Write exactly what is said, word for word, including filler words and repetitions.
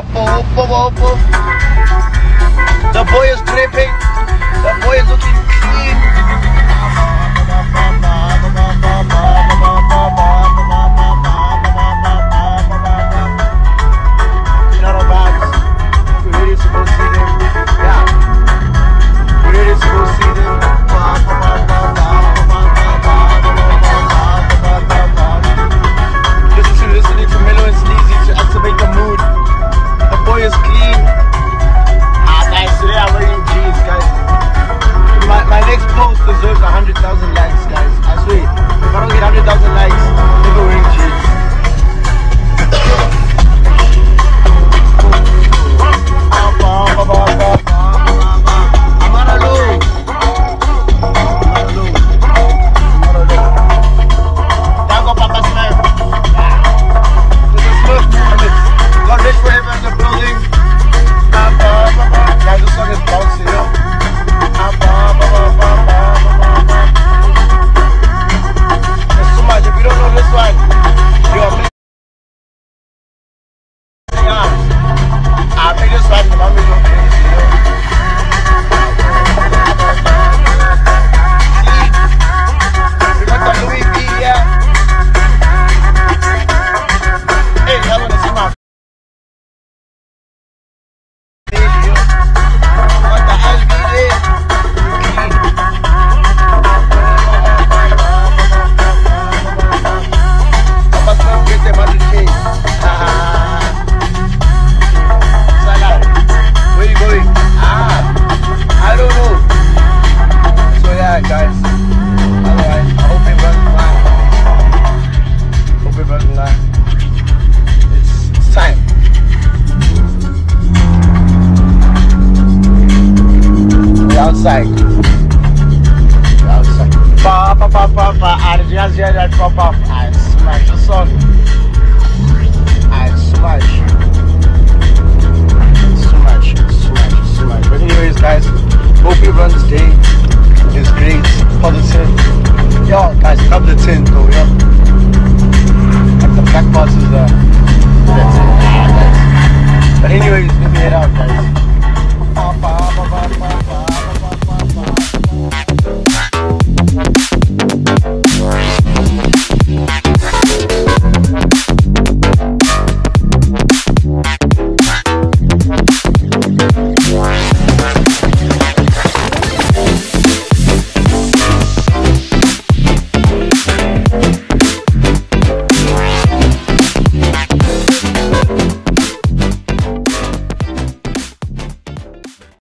Oppo, Oppo, Oppo. The boy is dripping. The boy is looking clean. In our bags, we really is to go see them. Yeah, we really is to go see them. This is listening to Mellow and Sleazy to activate the mood. The boy is clean. Ah, guys, today I'm wearing jeans, guys. My, my next post deserves one hundred thousand likes, guys. I swear, if I don't get one hundred thousand likes, I'm never wearing jeans. I'm on a low. I'm on a low. I'm on a low. Down go Papa Smurf. This is Smurf Movement. God bless forever in the building. Guys, this song is bouncy, yo. It's too much. If you don't know this one, you are missing out. I made this one, but I made your things, you know. See, we got the Louis B here. Hey, I want to see my guys. Alright, I hope it runs live. Hope it runs live. It's, it's time. We're outside. We're outside. Pa pa pa pa pa. I just hear that pop up. I smash the song. I smash. Smash, smash, smash. But anyways, guys, hope it runs day. It's great, positive. Yo, guys, grab the tin though, yo.